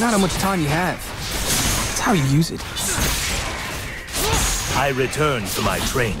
It's not how much time you have. It's how you use it. I return to my training.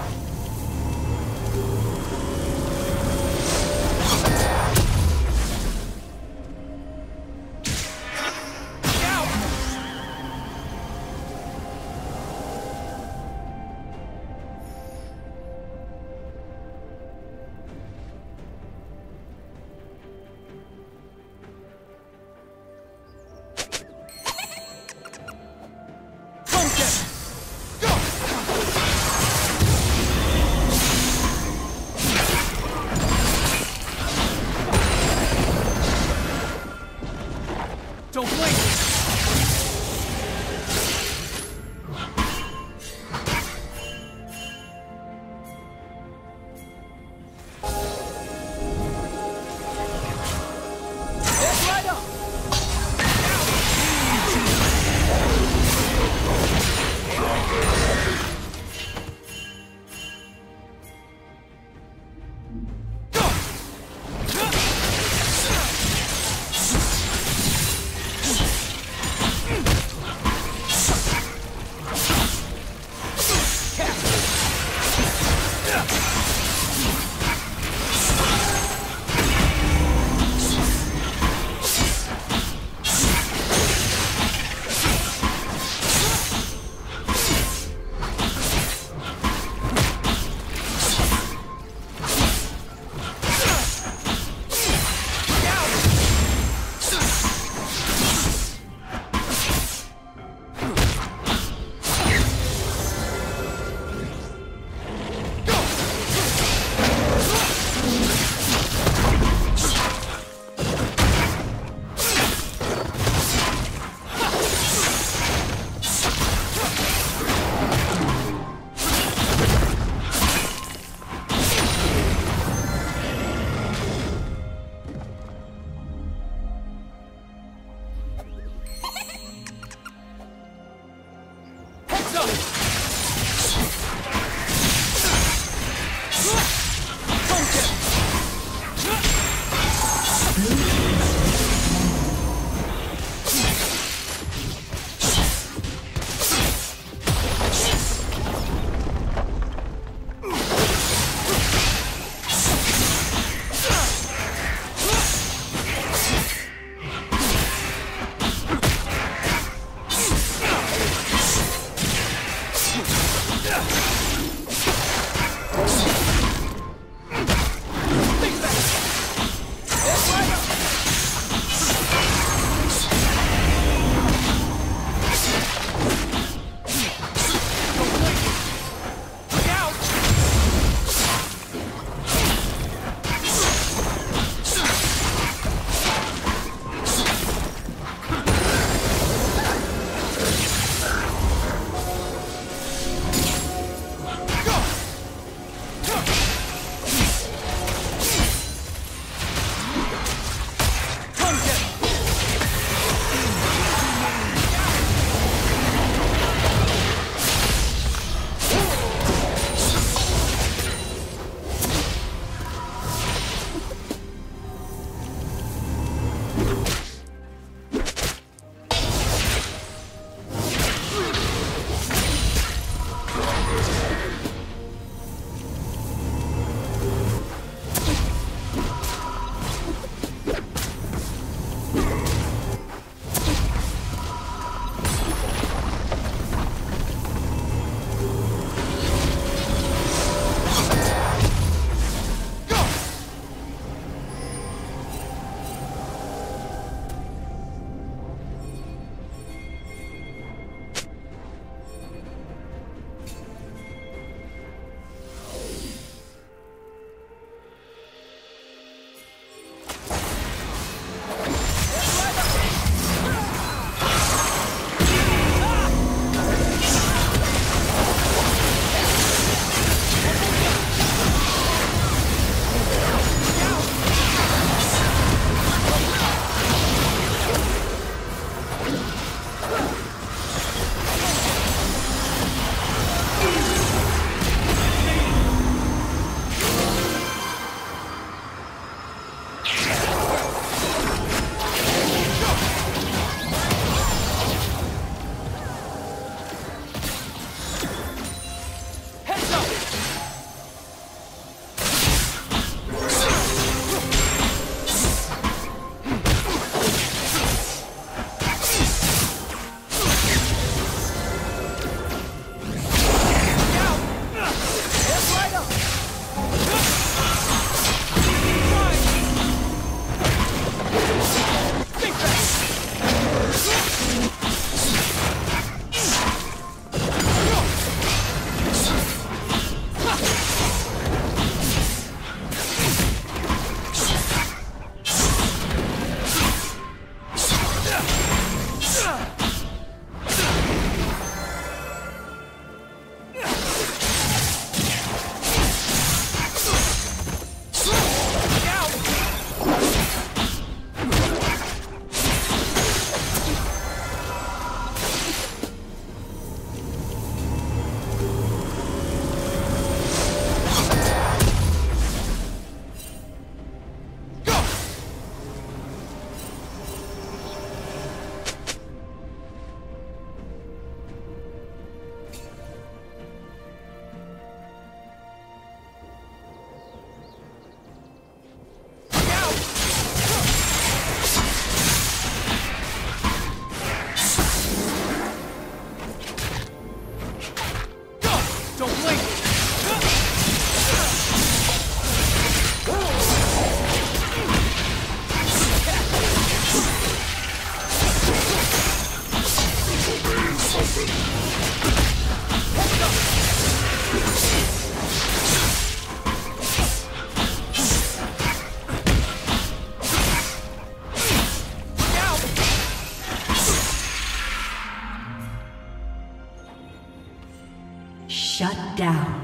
Shut down.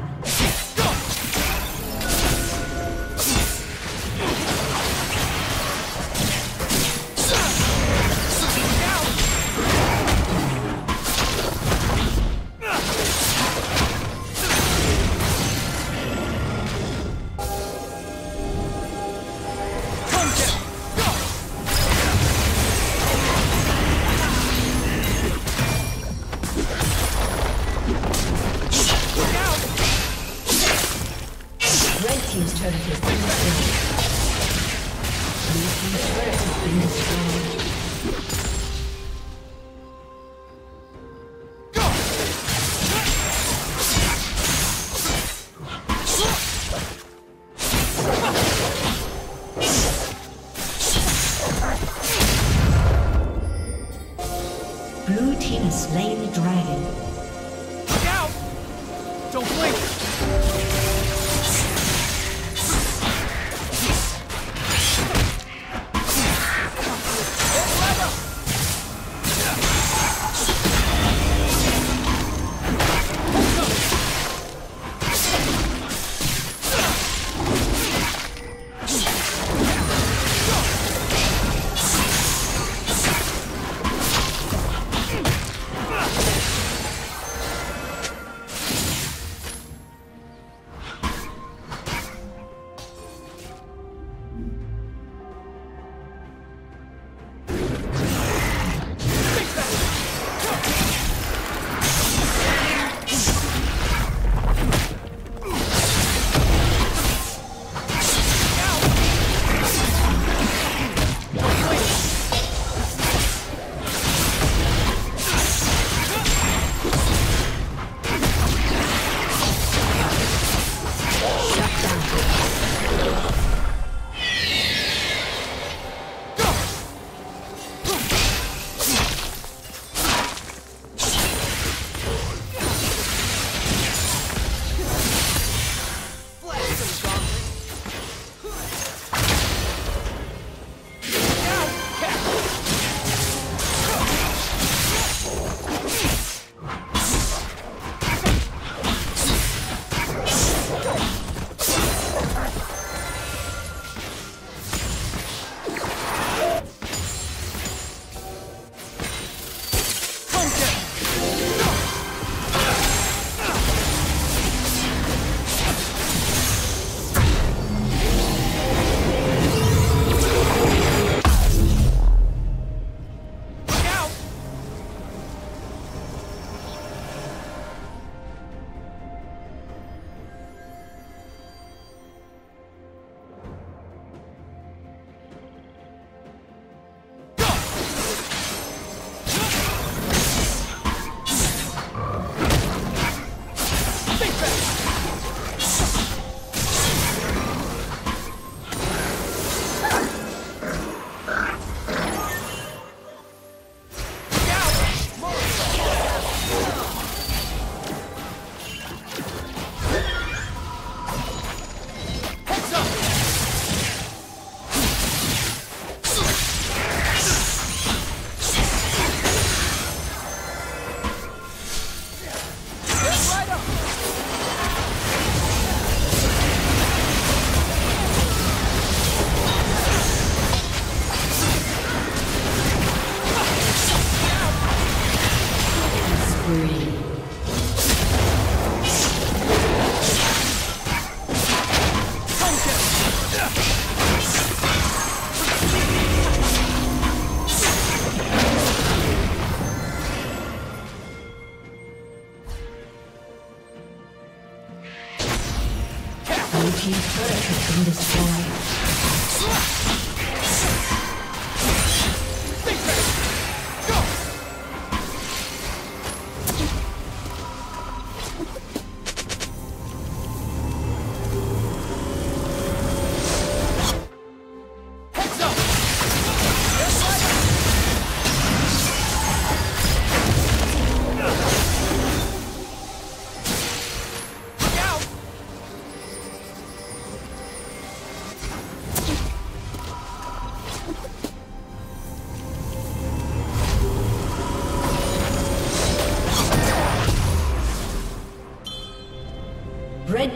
Blue team has slain the dragon. Look out! Don't blink! Red